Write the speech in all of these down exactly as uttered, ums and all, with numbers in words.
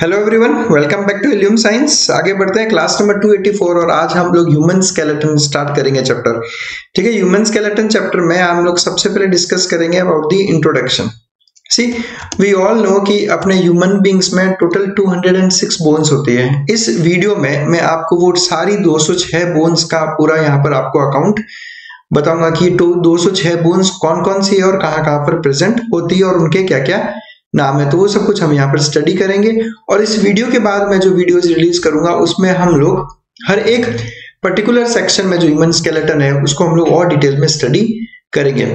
Hello everyone, welcome back to illume science. आगे बढ़ते हैं क्लास नंबर दो सौ चौरासी और आज हम लोग ह्यूमन स्केलेटन स्टार्ट करेंगे चैप्टर। ठीक है, ह्यूमन स्केलेटन चैप्टर में हम लोग सबसे पहले डिस्कस करेंगे about the introduction. See we all know कि अपने ह्यूमन बींग्स में टोटल दो सौ छह बोन्स होती है। इस वीडियो में मैं आपको वो सारी दो सौ छह बोन्स का पूरा यहाँ पर आपको अकाउंट बताऊंगा कि दो सौ छह बोन्स कौन कौन सी है और कहाँ कहाँ पर प्रेजेंट होती है और उनके क्या क्या नाम है। तो वो सब कुछ हम यहाँ पर स्टडी करेंगे और इस वीडियो के बाद मैं जो वीडियोस रिलीज करूंगा उसमें हम लोग हर एक पर्टिकुलर सेक्शन में जो ह्यूमन स्केलेटन है उसको हम लोग और डिटेल में स्टडी करेंगे।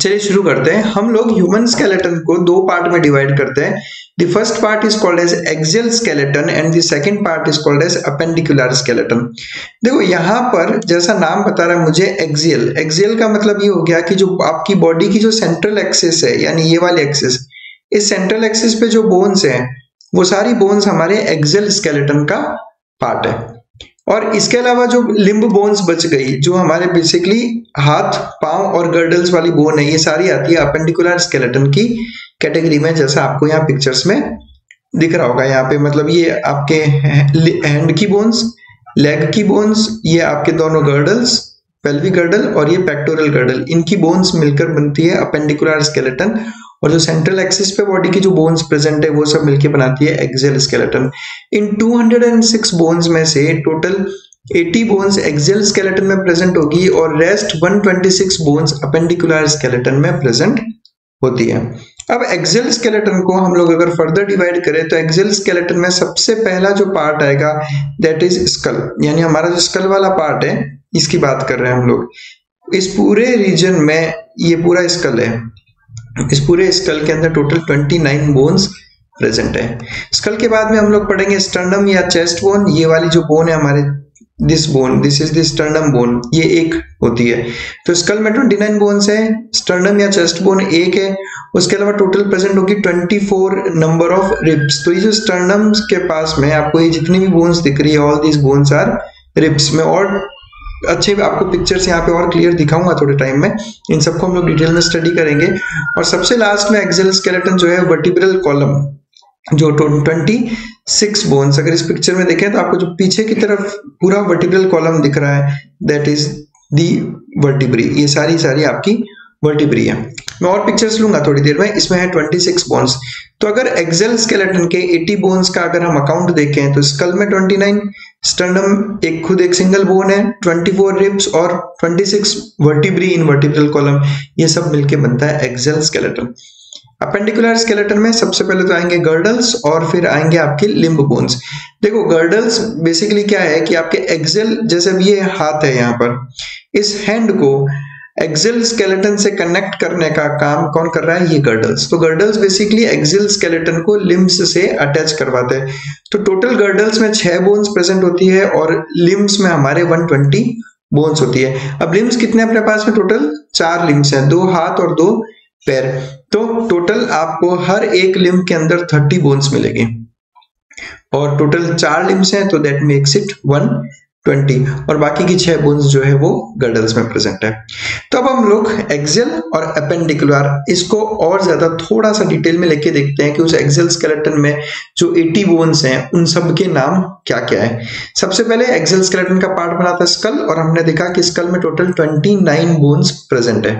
चलिए शुरू करते हैं। हम लोग ह्यूमन स्केलेटन को दो पार्ट में डिवाइड करते हैं। The first part is called as axial skeleton and the second part is called as appendicular skeleton. देखो यहाँ पर जैसा नाम बता रहा है मुझे एक्सियल, एक्सियल का मतलब ये हो गया कि जो आपकी बॉडी की जो सेंट्रल एक्सिस है यानी ये वाली एक्सिस, इस सेंट्रल एक्सिस पे जो बोन्स हैं वो सारी बोन्स हमारे एक्सियल स्केलेटन का पार्ट है। और इसके अलावा जो लिम्ब बोन्स बच गई जो हमारे बेसिकली हाथ, पांव और गर्डल्स वाली बोन है, ये सारी आती है अपेंडिकुलर स्केलेटन की कैटेगरी में। जैसा आपको यहाँ पिक्चर्स में दिख रहा होगा, यहाँ पे मतलब ये आपके हैंड की बोन्स, लेग की बोन्स, ये आपके दोनों गर्डल्स, पेल्विक गर्डल और ये पेक्टोरल गर्डल, इनकी बोन्स मिलकर बनती है अपेंडिकुलर स्केलेटन। और जो सेंट्रल एक्सिस पे बॉडी की जो बोन्स प्रेजेंट है वो सब मिलके बनाती है एक्सियल स्केलेटन। इन दो सौ छह बोन्स में से टोटल अस्सी बोन्स एक्सियल स्केलेटन में प्रेजेंट होगी और रेस्ट एक सौ छब्बीस बोन्स अपेंडिकुलर स्केलेटन में प्रेजेंट होती है। अब एक्सियल स्केलेटन को हम लोग अगर फर्दर डिवाइड करें तो एक्सियल स्केलेटन में सबसे पहला जो पार्ट आएगा दैट इज स्कल, यानी हमारा जो स्कल वाला पार्ट है इसकी बात कर रहे हैं हम लोग। इस पूरे रीजन में ये पूरा स्कल है, इस पूरे स्कल के अंदर टोटल उनतीस बोन्स प्रेजेंट है। स्कल के बाद में हम लोग पढ़ेंगे स्टर्नम या चेस्ट बोन। ये वाली जो बोन है हमारे this bone, this is this sternum bone, ये एक होती है। तो स्कल में उनतीस बोन्स है, स्टर्नम या चेस्ट बोन एक है, उसके अलावा टोटल प्रेजेंट होगी चौबीस नंबर ऑफ रिब्स। तो ये जो स्टर्नम के पास में आपको ये जितनी भी बोन्स दिख रही है all this bones are ribs में। और अच्छे आपको पिक्चर्स यहाँ पे और क्लियर दिखाऊंगा थोड़े टाइम में, इन सबको हम लोग डिटेल में स्टडी करेंगे। और सबसे लास्ट में एक्सियल स्केलेटन जो है वर्टिब्रल कॉलम, जो छब्बीस बोन्स, अगर इस पिक्चर में देखें तो आपको जो पीछे की तरफ पूरा वर्टिब्रल कॉलम दिख रहा है दैट इज दी वर्टिब्री, ये सारी सारी आपकी वर्टिब्री है। मैं और पिक्चर्स लूंगा थोड़ी देर में। इसमें है छब्बीस बोन्स। तो अगर एक्सियल स्केलेटन के अस्सी बोन्स का अगर हम अकाउंट देखें तो स्कल में उनतीस, स्टर्नम एक खुद एक सिंगल बोन है, चौबीस रिब्स और छब्बीस वर्टिब्री इन वर्टिब्रल कॉलम, ये सब मिलके बनता है एक्सियल स्केलेटन। अपेंडिकुलर स्केलेटन में सबसे पहले तो आएंगे गर्डल्स और फिर आएंगे आपके लिम्ब बोन्स। देखो गर्डल्स बेसिकली क्या है कि आपके एक्सियल, जैसे ये हाथ है यहाँ पर, इस हैंड को एक्सियल स्केलेटन से कनेक्ट करने का काम कौन कर रहा है, ये गर्डल्स। तो गर्डल्स बेसिकली एक्सियल स्केलेटन को लिम्स से अटैच करवाते हैं। तो टोटल गर्डल्स में छह बोन्स प्रेजेंट होती है और लिम्स में हमारे एक सौ बीस बोन्स होती है। अब लिम्स कितने अपने पास में, टोटल चार लिम्स हैं, दो हाथ और दो पैर। तो टोटल आपको हर एक लिम्ब के अंदर तीस बोन्स मिलेगी और टोटल चार लिम्स हैं तो दैट मेक्स इट एक सौ बीस और बाकी की छह बोन्स जो है वो गर्डल्स में प्रेजेंट है। तो अब हम लोग एक्सियल और अपेंडिकुलर इसको और ज्यादा थोड़ा सा डिटेल में लेके देखते हैं कि उस एक्सियल स्केलेटन में जो अस्सी बोन्स हैं उन सब के नाम क्या क्या है। सबसे पहले एक्सियल स्केलेटन का पार्ट बना था स्कल और हमने देखा कि स्कल में टोटल उनतीस बोन्स प्रेजेंट है।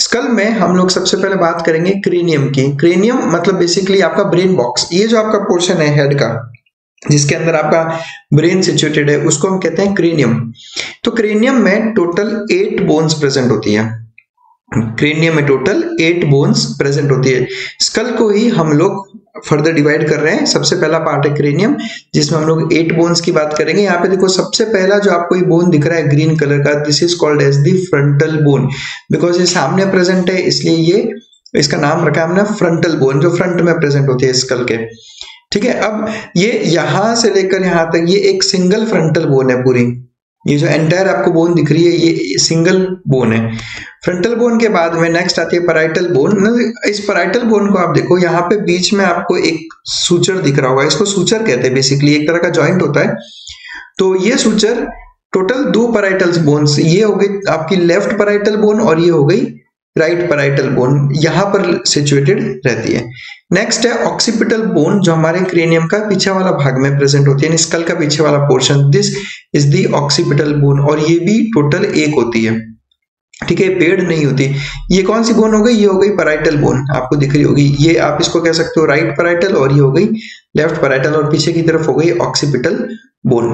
स्कल में हम लोग सबसे पहले बात करेंगे क्रेनियम की। क्रेनियम मतलब बेसिकली आपका ब्रेन बॉक्स, ये जो आपका पोर्शन है हेड का जिसके अंदर आपका ब्रेन सिचुएटेड है उसको हम कहते हैं क्रेनियम। तो क्रेनियम में टोटल एट बोन्स प्रेजेंट होती है, क्रेनियम में टोटल एट बोन्स प्रेजेंट होती है। स्कल को ही हम लोग फर्दर डिवाइड कर रहे हैं। सबसे पहला पार्ट है क्रेनियम जिसमें हम लोग एट बोन्स की बात करेंगे। यहाँ पे देखो सबसे पहला जो आपको ये बोन दिख रहा है ग्रीन कलर का, this is called as the frontal bone, because ये सामने प्रेजेंट है इसलिए ये इसका नाम रखा हमने फ्रंटल बोन, जो फ्रंट में प्रेजेंट होती है स्कल के। ठीक है, अब ये यहां से लेकर यहां तक ये एक सिंगल फ्रंटल बोन है पूरी, ये जो एंटायर आपको बोन दिख रही है ये सिंगल बोन है। फ्रंटल बोन के बाद में नेक्स्ट आती है पैराइटल बोन। इस पैराइटल बोन को आप देखो, यहाँ पे बीच में आपको एक सूचर दिख रहा होगा, इसको सूचर कहते हैं, बेसिकली एक तरह का ज्वाइंट होता है। तो ये सूचर, टोटल दो पैराइटल बोन्स, ये हो गई आपकी लेफ्ट पैराइटल बोन और ये हो गई राइट पैराइटल बोन यहाँ पर सिचुएटेड रहती है। नेक्स्ट है ऑक्सीपिटल बोन जो हमारे क्रेनियम का पीछे वाला भाग में प्रेजेंट होती है, स्कल का पीछे वाला portion, this is the occipital bone और ये भी टोटल एक होती है, ठीक है, पेड़ नहीं होती। ये कौन सी बोन हो गई? ये हो गई पैराइटल बोन, आपको दिख रही होगी। ये आप इसको कह सकते हो राइट पैराइटल और ये हो गई लेफ्ट पैराइटल और पीछे की तरफ हो गई ऑक्सीपिटल बोन।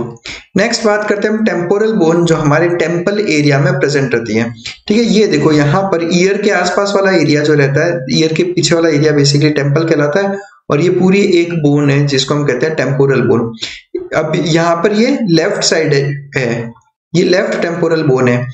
नेक्स्ट बात करते हैं हम टेम्पोरल बोन जो हमारे टेम्पल एरिया में प्रेजेंट रहती है, ठीक है। ये देखो यहाँ पर ईयर के आसपास वाला एरिया जो रहता है, ईयर के पीछे वाला एरिया बेसिकली टेम्पल कहलाता है और ये पूरी एक बोन है जिसको हम कहते हैं टेम्पोरल बोन। अब यहाँ पर ये लेफ्ट साइड है, ये लेफ्ट टेम्पोरल बोन है।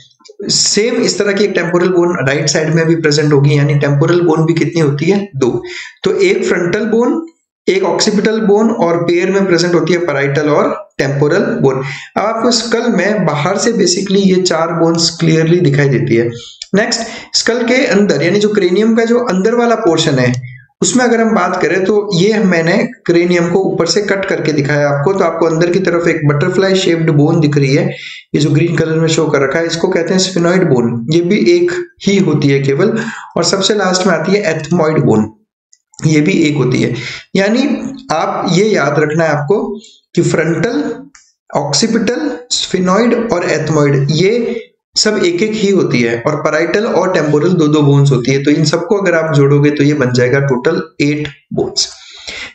सेम इस तरह की एक टेम्पोरल बोन राइट साइड में भी प्रेजेंट होगी, यानी टेम्पोरल बोन भी कितनी होती है? दो। तो एक फ्रंटल बोन, एक ऑक्सीपिटल बोन और पेयर में प्रेजेंट होती है पैराइटल और टेम्पोरल बोन। अब आपको स्कल में बाहर से बेसिकली ये चार बोन्स क्लियरली दिखाई देती है। नेक्स्ट, स्कल के अंदर यानी जो क्रेनियम का जो अंदर वाला पोर्शन है उसमें अगर हम बात करें तो ये मैंने क्रेनियम को ऊपर से कट करके दिखाया आपको, तो आपको अंदर की तरफ एक बटरफ्लाई शेप्ड बोन दिख रही है, ये जो ग्रीन कलर में शो कर रखा है, इसको कहते हैं स्फेनॉइड बोन। ये भी एक ही होती है केवल। और सबसे लास्ट में आती है एथमॉइड बोन, ये भी एक होती है। यानी आप ये याद रखना है आपको कि फ्रंटल, ऑक्सीपिटल, स्फेनॉइड और एथमॉइड ये सब एक एक ही होती है और पैराइटल और टेम्पोरल दो दो बोन्स होती है। तो इन सबको अगर आप जोड़ोगे तो ये बन जाएगा टोटल एट बोन्स।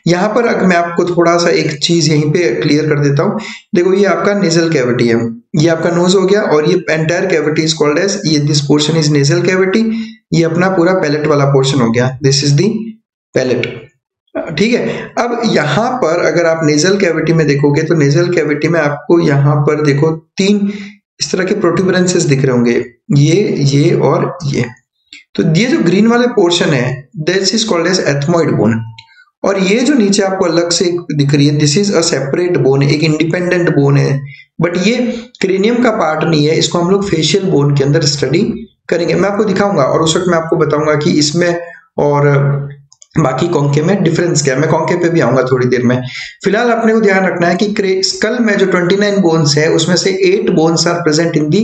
यहाँ पर अगर मैं आपको थोड़ा सा एक चीज यहीं पे क्लियर कर देता हूँ, देखो ये आपका नेजल कैविटी है, ये आपका नोज हो गया और ये entire cavity is called as, ये this portion is nasal cavity, ये अपना पूरा पैलेट वाला पोर्शन हो गया, दिस इज दी पैलेट, ठीक है। अब यहाँ पर अगर आप नेजल कैविटी में देखोगे तो नेजल कैविटी में आपको यहाँ पर देखो तीन इस तरह के प्रोट्यूबरेंसेस दिख रहे होंगे, ये, ये और ये। तो ये जो ग्रीन वाले पोर्शन है this is called as ethmoid bone और ये जो नीचे आपको अलग से दिख रही है this is a separate bone, एक इंडिपेंडेंट बोन है, बट ये क्रेनियम का पार्ट नहीं है, इसको हम लोग फेशियल बोन के अंदर स्टडी करेंगे। मैं आपको दिखाऊंगा और उस वक्त मैं आपको बताऊंगा कि इसमें और बाकी कॉन्के में डिफरेंस क्या है, मैं कॉन्के पे भी आऊंगा थोड़ी देर में। फिलहाल अपने को ध्यान रखना है कि स्कल में जो उनतीस बोन्स है उसमें से आठ bones are present in the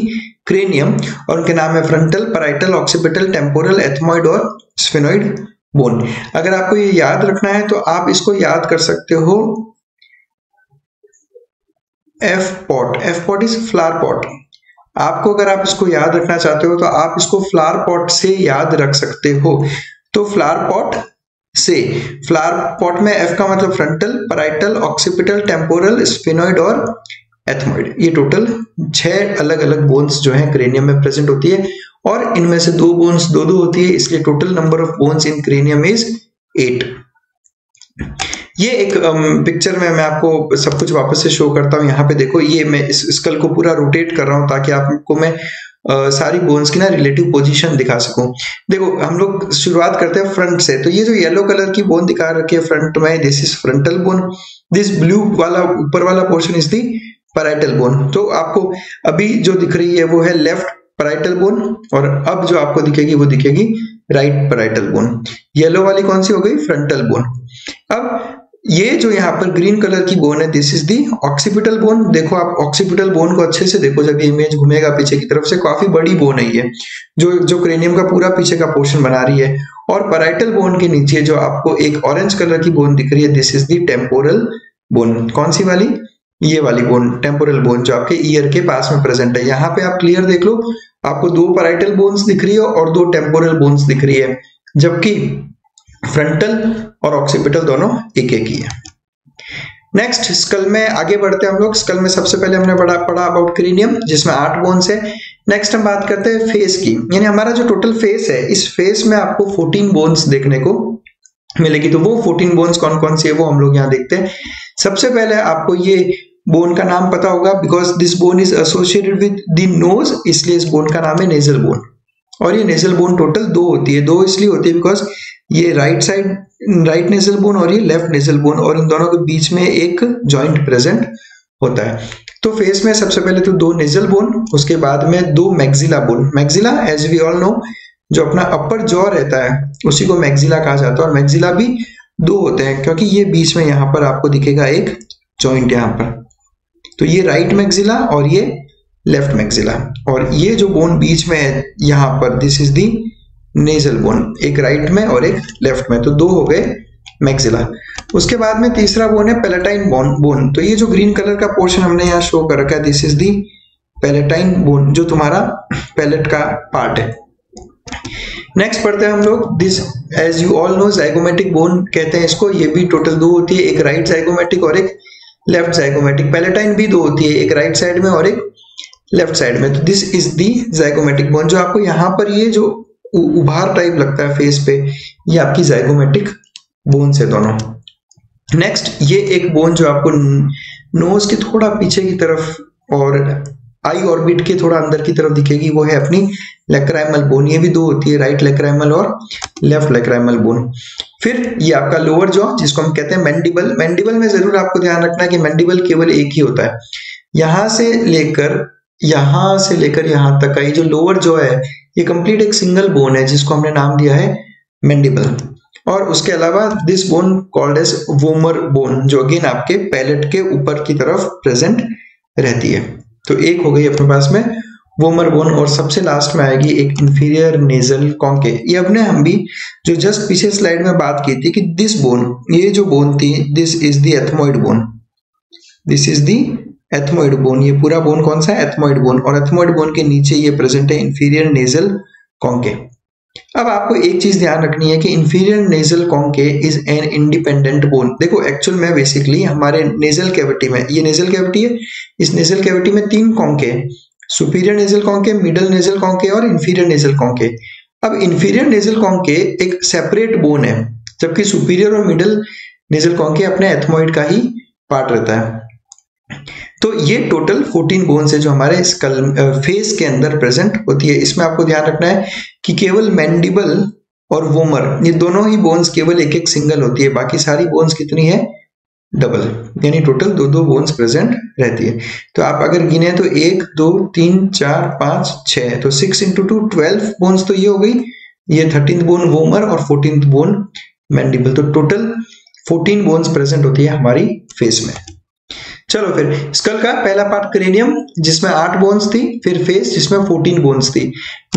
cranium और उनके नाम है frontal, parietal, occipital, temporal, ethmoid और स्फेनॉइड बोन। अगर आपको ये याद रखना है तो आप इसको याद कर सकते हो F pot, F pot is flower pot. आपको अगर आप इसको याद रखना चाहते हो तो आप इसको फ्लावर पॉट से याद रख सकते हो। तो फ्लावर पॉट से, फ्लावर पॉट में एफ का मतलब frontal, parietal, occipital, temporal, sphenoid और एथमॉइड, ये टोटल छह अलग अलग बोन्स जो हैं क्रेनियम में प्रेजेंट होती है और इनमें से दो बोन्स दो दो होती है, इसलिए total number of bones in cranium is eight. ये एक पिक्चर में मैं आपको सब कुछ वापस से शो करता हूँ। यहाँ पे देखो ये मैं इस स्कल को पूरा रोटेट कर रहा हूँ ताकि आपको मैं Uh, सारी बोन्स की ना रिलेटिव पोजीशन दिखा सकूं। देखो हम लोग शुरुआत करते हैं फ्रंट से, तो ये जो येलो कलर की बोन दिखा रखी है फ्रंट में this is frontal bone, this blue वाला ऊपर वाला portion is the parietal bone. तो आपको अभी जो दिख रही है वो है लेफ्ट पैराइटल बोन और अब जो आपको दिखेगी वो दिखेगी राइट पैराइटल बोन। येलो वाली कौन सी हो गई? Frontal bone. अब ये जो यहाँ पर ग्रीन कलर की बोन है this is the occipital bone. देखो आप ऑक्सीपिटल बोन को अच्छे से देखो, जब ये इमेज घूमेगा पीछे की तरफ से, काफी बड़ी बोन है ये जो जो क्रेनियम का पूरा पीछे का पोर्शन बना रही है। और पैराइटल बोन के नीचे जो आपको एक ऑरेंज कलर की बोन दिख रही है this is the temporal bone. कौन सी वाली? ये वाली बोन, टेम्पोरल बोन, जो आपके ईयर के पास में प्रेजेंट है। यहाँ पे आप क्लियर देख लो, आपको दो पैराइटल बोन्स दिख रही है और दो टेम्पोरल बोन्स दिख रही है, जबकि फ्रंटल और ऑक्सीपिटल दोनों एक एक ही है। नेक्स्ट, स्कल में आगे बढ़ते हैं हम लोग। स्कल में सबसे पहले हमने पढ़ा पढ़ा अबाउट क्रेनियम जिसमें आठ बोन्स है। नेक्स्ट हम बात करते हैं फेस की, यानी हमारा जो टोटल फेस है इस फेस में आपको चौदह बोन्स देखने को मिलेगी। तो वो चौदह बोन्स कौन कौन सी है वो हम लोग यहाँ देखते हैं। सबसे पहले आपको ये बोन का नाम पता होगा because this bone is associated with the nose, इसलिए इस बोन का नाम है नेजल बोन। और ये नेजल बोन टोटल दो होती है, दो इसलिए होती है बिकॉज ये right side right nasal bone और ये लेफ्ट नेजल बोन और इन दोनों के बीच में एक जॉइंट प्रेजेंट होता है। तो फेस में सबसे पहले तो दो नेजल बोन, उसके बाद में दो maxilla bone. Maxilla as we all know, जो अपना अपर जॉ रहता है उसी को मैक्सिला कहा जाता है और मैक्सिला भी दो होते हैं क्योंकि ये बीच में यहाँ पर आपको दिखेगा एक जॉइंट यहाँ पर, तो ये राइट मैक्सिला और ये लेफ्ट मैक्सिला। और ये जो बोन बीच में है यहाँ पर this is the nasal bone, एक राइट में और एक लेफ्ट में, तो दो हो गए मैक्सिला। उसके बाद में तीसरा बोन है पैलेटाइन बोन बोन तो ये जो ग्रीन कलर का पोर्शन हमने यहाँ शो कर रखा है, this is the palatine bone, जो तुम्हारा पैलेट का पार्ट है। नेक्स्ट पढ़ते हैं हम लोग, this as you all know zygomatic bone कहते हैं इसको। ये भी टोटल दो होती है, एक राइट जाइगोमेटिक और एक लेफ्ट जाइगोमेटिक। पैलेटाइन भी दो होती है, एक राइट साइड में और एक लेफ्ट साइड में। तो this is the zygomatic bone. जो आपको यहाँ पर ये जो उभार टाइप लगता है फेस पे, ये आपकी जाइगोमेटिक बोन्स है दोनों। नेक्स्ट ये एक बोन जो आपको नोज के थोड़ा पीछे की तरफ और आई ऑर्बिट के थोड़ा अंदर की तरफ दिखेगी, वो है अपनी लैक्राइमल बोन। ये भी दो होती है, राइट लैक्राइमल और लेफ्ट लैक्राइमल बोन। फिर ये आपका लोअर जॉ, जिसको हम कहते हैं मैंडिबल। मैंडिबल में जरूर आपको ध्यान रखना है कि मैंडिबल केवल एक ही होता है। यहां से लेकर यहां से लेकर यहाँ तक का ये जो लोअर जॉ है, ये कंप्लीट एक सिंगल बोन है, जिसको हमने नाम दिया है मैंडिबल। और उसके अलावा this bone called as vomer bone, जो अगेन आपके पैलेट के ऊपर की तरफ प्रेजेंट रहती है। तो एक हो गई अपने पास में वोमर बोन, और सबसे लास्ट में आएगी एक इंफीरियर नेजल कॉन्के। ये अपने हम भी जो जस्ट पीछे स्लाइड में बात की थी कि दिस बोन, ये जो बोन थी, this is the ethmoid bone, this is the ethmoid bone. ये पूरा बोन कौन सा है? Ethmoid bone. और एथमोइड बोन के नीचे ये प्रेजेंट है इंफीरियर नेजल कॉन्के। अब आपको एक चीज ध्यान रखनी है कि inferior nasal कॉन्के is an independent bone. देखो एक्चुअल में बेसिकली हमारे नेजल कैविटी में, ये नेजल कैविटी है, इस नेजल कैविटी में तीन conchae, superior nasal कॉन्के, middle nasal कॉन्के और इंफीरियर नेजल कॉन्के। अब इंफीरियर नेजल कॉन्के एक सेपरेट बोन है, जबकि सुपीरियर और मिडल नेजल कॉन्के अपने एथमोइड का ही पार्ट रहता है। तो ये टोटल चौदह बोन्स है जो हमारे स्कल फेस के अंदर प्रेजेंट होती है। इसमें आपको ध्यान रखना है कि केवल मैंडिबल और वोमर, ये दोनों ही बोन्स केवल एक एक सिंगल होती है, बाकी सारी बोन्स कितनी है? डबल, यानी टोटल दो दो बोन्स प्रेजेंट रहती है। तो आप अगर गिने तो एक दो तीन चार पांच छह, तो six into two twelve bones तो ये हो गई, ये थर्टींथ बोन वोमर और फोर्टींथ बोन मैंडिबल। तो टोटल फोर्टीन बोन्स प्रेजेंट होती है हमारी फेस में। चलो फिर स्कल का पहला पार्ट क्रेनियम, जिसमें आठ बोन्स थी, फिर फेस जिसमें फोर्टीन बोन्स थी।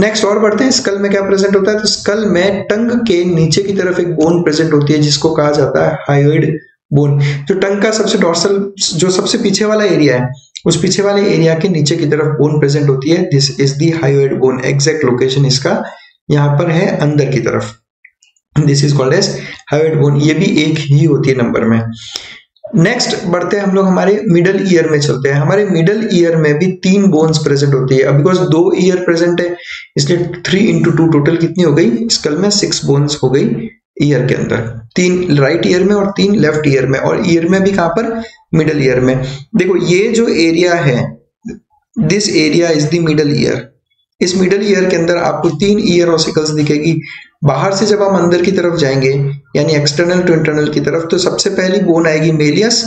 नेक्स्ट और बढ़ते हैं, स्कल में क्या प्रेजेंट होता है? तो स्कल में टंग के नीचे की तरफ एक बोन प्रेजेंट होती है, जिसको कहा जाता है हायोइड बोन। जो टंग का सबसे डॉर्सल, जो सबसे पीछे वाला एरिया है, उस पीछे वाले एरिया के नीचे की तरफ बोन प्रेजेंट होती है, this is the hyoid bone. Exact location इसका यहाँ पर है, अंदर की तरफ, this is called as hyoid bone. ये भी एक ही होती है नंबर में। नेक्स्ट बढ़ते हैं हम लोग, हमारे मिडल ईयर में चलते हैं। हमारे मिडल ईयर में भी तीन बोन्स प्रेजेंट होती है। अब बिकॉज दो ईयर प्रेजेंट है, इसलिए थ्री इंटू टू टोटल कितनी हो गई? स्कल में सिक्स बोन्स हो गई ईयर के अंदर, तीन राइट ईयर में और तीन लेफ्ट ईयर में, और ईयर में भी कहां पर? मिडल ईयर में। देखो ये जो एरिया है, this area is the middle ear. इस मिडल ईयर के अंदर आपको तीन ईयर ऑसिकल्स दिखेगी। बाहर से जब हम अंदर की तरफ जाएंगे, यानी एक्सटर्नल टू इंटरनल की तरफ, तो सबसे पहली बोन आएगी मेलियस,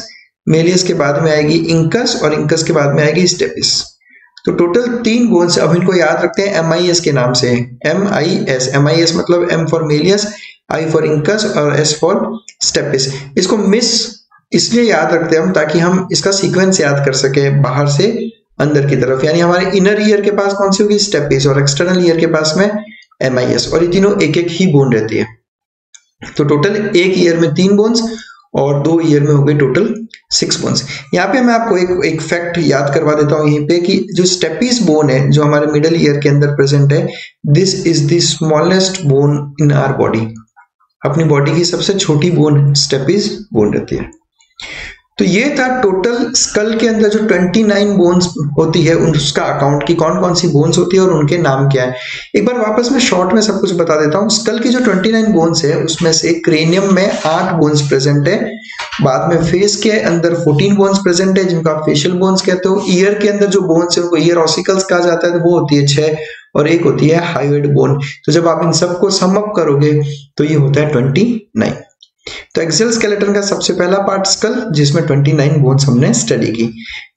मेलियस के बाद में आएगी इंकस, और इंकस के बाद में आएगी स्टेपिस। तो टोटल तीन बोन्स। अब इनको याद रखते हैं एम आई एस के नाम से, M I S. M I S मतलब M for malleus, I for incus और एस फॉर स्टेपिस। इसको मिस इसलिए याद रखते हैं हम ताकि हम इसका सीक्वेंस याद कर सके, बाहर से अंदर की तरफ। यानी हमारे इनर ईयर के पास कौन सी होगी? स्टेपिस, और एक्सटर्नल ईयर के पास में एम आई एस, और ये तीनों एक एक ही बोन रहती है। तो टोटल एक ईयर में तीन बोन्स और दो ईयर में हो गए टोटल सिक्स बोन्स। यहाँ पे मैं आपको एक एक फैक्ट याद करवा देता हूँ यहीं पे, कि जो स्टेपिस बोन है, जो हमारे मिडल ईयर के अंदर प्रेजेंट है, this is the smallest bone in our body. अपनी बॉडी की सबसे छोटी बोन स्टेपिस बोन रहती है। तो ये था टोटल स्कल के अंदर जो उनतीस बोन्स होती है उसका अकाउंट, की कौन कौन सी बोन्स होती है और उनके नाम क्या है। एक बार वापस मैं शॉर्ट में सब कुछ बता देता हूँ। स्कल की जो उनतीस बोन्स है, उसमें से क्रेनियम में आठ बोन्स प्रेजेंट है, बाद में फेस के अंदर चौदह बोन्स प्रेजेंट है, जिनका आप फेशियल बोन्स कहते हो। ईयर के अंदर जो बोन्स है उनको ईयर ऑसिकल्स कहा जाता है, तो वो होती है छह, और एक होती है हायोइड बोन। तो जब आप इन सबको सम अप करोगे तो ये होता है उनतीस। तो एक्सियल स्केलेटन का सबसे पहला पार्ट स्कल, जिसमें उनतीस बोन्स हमने स्टडी की।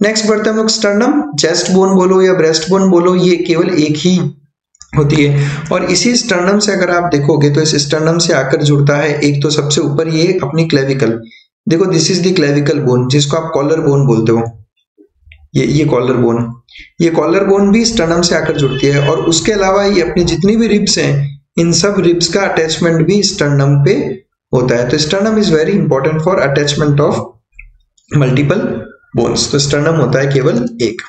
नेक्स्ट बढ़ते हैं हम लोग स्टर्नम। चेस्ट बोन बोलो या ब्रेस्ट बोन बोलो, ये केवल एक ही होती है, और इसी स्टर्नम से अगर आप देखोगे तो इस स्टर्नम से आकर जुड़ता है एक, तो सबसे ऊपर ये अपनी क्लेविकल। देखो this is the clavicle bone, जिसको आप कॉलर बोन बोलते हो। ये ये कॉलर बोन, ये कॉलर बोन भी स्टर्नम से आकर जुड़ती है, और उसके अलावा ये अपनी जितनी भी रिब्स हैं, इन सब रिब्स का अटैचमेंट भी स्टर्नम पे होता है। तो sternum is very important for attachment of multiple bones. तो स्टर्नम होता है केवल एक।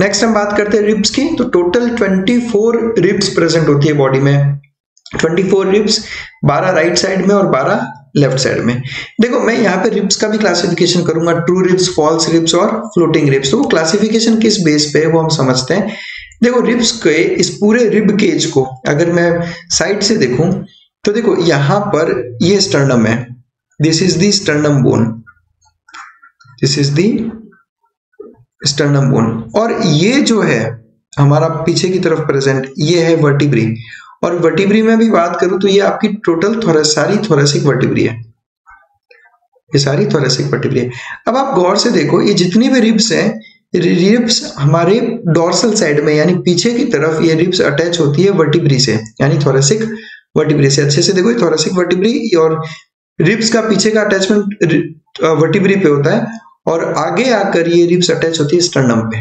नेक्स्ट हम बात करते हैं रिब्स की। तो टोटल चौबीस रिब्स प्रेजेंट होती है बॉडी में। चौबीस रिब्स, बारह राइट साइड में और बारह लेफ्ट साइड में। देखो मैं यहाँ पे रिब्स का भी क्लासिफिकेशन करूंगा, ट्रू रिब्स, फॉल्स रिब्स और फ्लोटिंग रिब्स। तो वो क्लासिफिकेशन किस बेस पे है वो हम समझते हैं। देखो रिब्स के, इस पूरे रिब केज को अगर मैं साइड से देखूं तो देखो यहाँ पर ये स्टर्नम है, this is the sternum bone, this is the sternum bone. और ये जो है हमारा पीछे की तरफ प्रेजेंट, ये है वर्टिब्री। और वर्टिब्री में भी बात करूं तो ये आपकी टोटल थोरस, सारी थोरेसिक वर्टिब्री है, ये सारी थोरेसिक वर्टिब्री है। अब आप गौर से देखो ये जितनी भी रिब्स हैं, रिब्स हमारे डोर्सल साइड में यानी पीछे की तरफ ये रिब्स अटैच होती है वर्टिब्री से, यानी थोरेसिक वर्टिब्री से। अच्छे से देखो ये थोरेसिक वर्टिब्री और रिब्स का पीछे का अटैचमेंट वर्टिब्री पे होता है और आगे आकर ये रिब्स अटैच होती है स्टर्नम पे।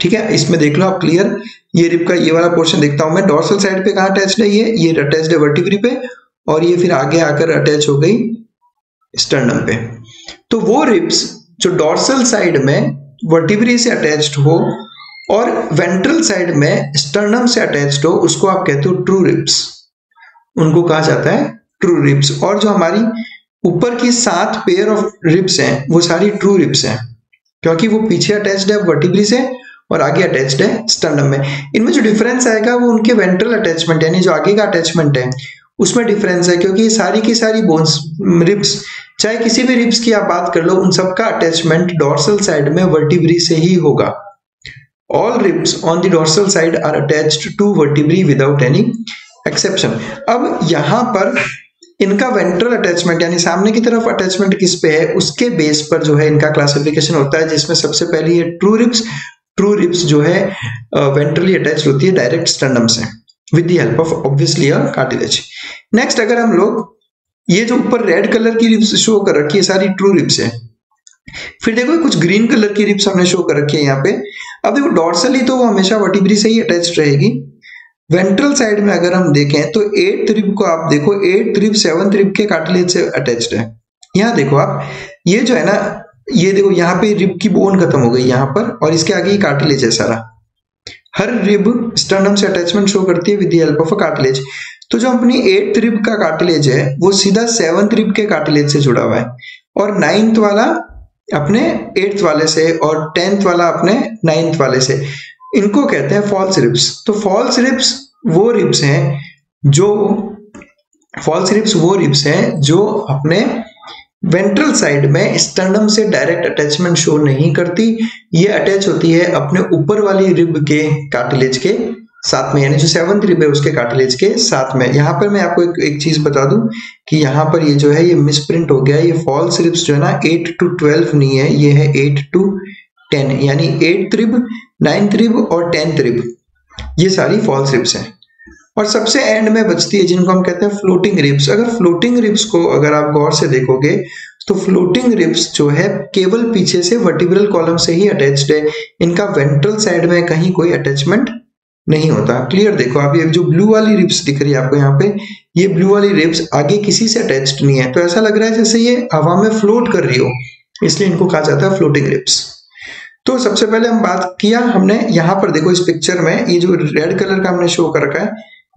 ठीक है, इसमें देख लो आप क्लियर, ये रिब का ये वाला पोर्शन देखता हूं मैं, डॉर्सल साइड पे कहां अटैच्ड है, ये ये अटैच्ड है वर्टिब्री पे और ये फिर आगे आकर अटैच हो गई स्टर्नम पे। तो वो रिब्स जो डॉर्सल साइड में वर्टिब्री से अटैच्ड हो और वेंट्रल साइड में स्टर्नम से अटैच्ड हो, उसको आप कहते हो ट्रू रिब्स, उनको कहा जाता है ट्रू रिब्स। और जो हमारी ऊपर की सात पेयर ऑफ रिब्स हैं वो सारी ट्रू रिब्स हैं, क्योंकि वो पीछे अटैच्ड है वर्टिब्री से और आगे अटैच्ड है स्टर्नम में। इनमें जो डिफरेंस आएगा वो उनके वेंट्रल अटैचमेंट यानी जो आगे का अटैचमेंट है उसमें डिफरेंस है, क्योंकि ये सारी की सारी बोन्स रिब्स, चाहे किसी भी रिब्स की आप बात कर लो, उन सबका अटैचमेंट डॉर्सल साइड में वर्टिब्री से ही होगा। All ribs on the dorsal side are attached to vertebrae without any exception. अब यहाँ पर इनका वेंट्रल अटैचमेंट यानी सामने की तरफ अटैचमेंट किस पे है, उसके बेस पर जो है इनका क्लासिफिकेशन होता है, जिसमें सबसे पहली है ट्रू रिब्स। ट्रू रिब्स जो है वेंट्रली अटैच होती है डायरेक्ट स्टर्नम से with the help of obviously a cartilage. Next अगर हम लोग ये जो ऊपर रेड कलर की रिब्स शो कर रखी है सारी ट्रू रिब्स है, फिर देखो कुछ ग्रीन कलर की रिब्स हमने शो कर रखी है यहाँ पे। अब देखो डॉर्सली तो वो हमेशा वर्टिब्री से ही अटैच रहेगी, वेंट्रल साइड में अगर हम देखें तो एट्थ रिब को आप देखो, एट्थ रिब सेवंथ रिब के कार्टिलेज से अटैच्ड है। यहाँ देखो आप, ये जो है ना, ये देखो यहाँ पे रिब की बोन खत्म हो गई यहाँ पर और इसके आगे ही कार्टिलेज है सारा। हर रिब स्टर्नम से अटैचमेंट शो करती है with the help of a cartilage. तो जो अपनी एट्थ रिब का कार्टिलेज है वो सीधा सेवंथ रिब के कार्टिलेज से जुड़ा हुआ है और नाइन्थ वाला अपने एट्थ वाले से और टेंथ वाला अपने नाइन्थ वाले से। इनको कहते हैं फॉल्स रिब्स। तो फॉल्स रिब्स वो रिब्स हैं जो फॉल्स रिब्स वो रिब्स हैं जो अपने वेंट्रल साइड में स्टर्नम से डायरेक्ट अटैचमेंट शो नहीं करती, ये अटैच होती है अपने ऊपर वाली रिब के कार्टिलेज के साथ में, यानी जो सेवंथ रिब है उसके कार्टिलेज के साथ में। यहाँ पर मैं आपको एक, एक चीज बता दूं कि यहाँ पर ये जो है ये मिसप्रिंट हो गया, ये फॉल्स रिब्स जो है ना एट टू ट्वेल्व नहीं है, ये है एट टू टेन, यानी एट्थ रिब, नाइन्थ रिब और टेंथ रिब ये सारी फॉल्स रिब्स हैं। और सबसे एंड में बचती है जिनको हम कहते हैं फ्लोटिंग रिब्स। अगर फ्लोटिंग रिब्स को अगर आप गौर से देखोगे तो फ्लोटिंग रिब्स जो है केवल पीछे से वर्टिब्रल कॉलम से ही अटैच्ड है, इनका वेंट्रल साइड में कहीं कोई अटैचमेंट नहीं होता। क्लियर, देखो आप ये जो ब्लू वाली रिब्स दिख रही है आपको यहाँ पे, ये ब्लू वाली रिब्स आगे किसी से अटैच्ड नहीं है, तो ऐसा लग रहा है जैसे ये हवा में फ्लोट कर रही हो, इसलिए इनको कहा जाता है फ्लोटिंग रिब्स। तो सबसे पहले हम बात किया हमने यहाँ पर देखो इस पिक्चर में ये जो रेड कलर का हमने शो कर रखा है,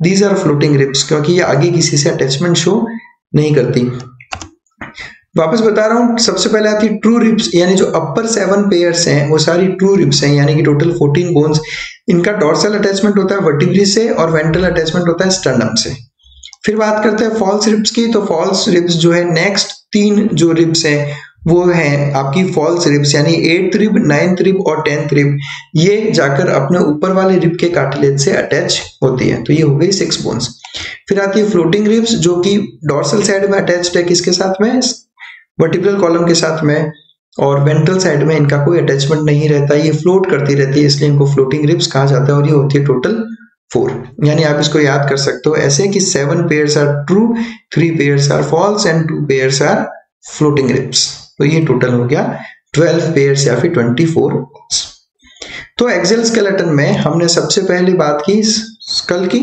दीज आर फ्लोटिंग रिब्स, क्योंकि ये आगे किसी से अटैचमेंट शो नहीं करती। वापस बता रहा हूँ, सबसे पहले आती है ट्रू रिब्स, यानी जो अपर सेवन पेयर्स हैं वो सारी ट्रू रिब्स हैं, यानी कि टोटल फोर्टीन बोन्स। इनका डॉर्सल अटैचमेंट होता है वर्टिब्री से और वेंट्रल अटैचमेंट होता है स्टर्नम से। फिर बात करते हैं फॉल्स रिब्स की। तो फॉल्स रिब्स जो है नेक्स्ट तीन जो रिब्स हैं वो है आपकी फॉल्स रिब्स, यानी एट्थ रिब, नाइन्थ रिब और टेंथ रिब, ये जाकर अपने ऊपर वाले रिब के कार्टिलेज से अटैच होती है। तो ये हो गई सिक्स बोन्स। फिर आती है फ्लोटिंग रिब्स जो कि डॉर्सल साइड में अटैच्ड है, किसके साथ में, वर्टिब्रल कॉलम के साथ में, और वेंट्रल साइड में इनका कोई अटैचमेंट नहीं रहता, ये फ्लोट करती रहती है, इसलिए इनको फ्लोटिंग रिब्स कहा जाता है। और ये होती है टोटल फोर, यानी आप इसको याद कर सकते हो ऐसे कि seven pairs are true, three pairs are false and two pairs are floating ribs. तो ये टोटल हो गया ट्वेल्व पेयर्स या फिर ट्वेंटी फोर। तो एक्सियल स्केलेटन में हमने सबसे पहले बात की स्कल की,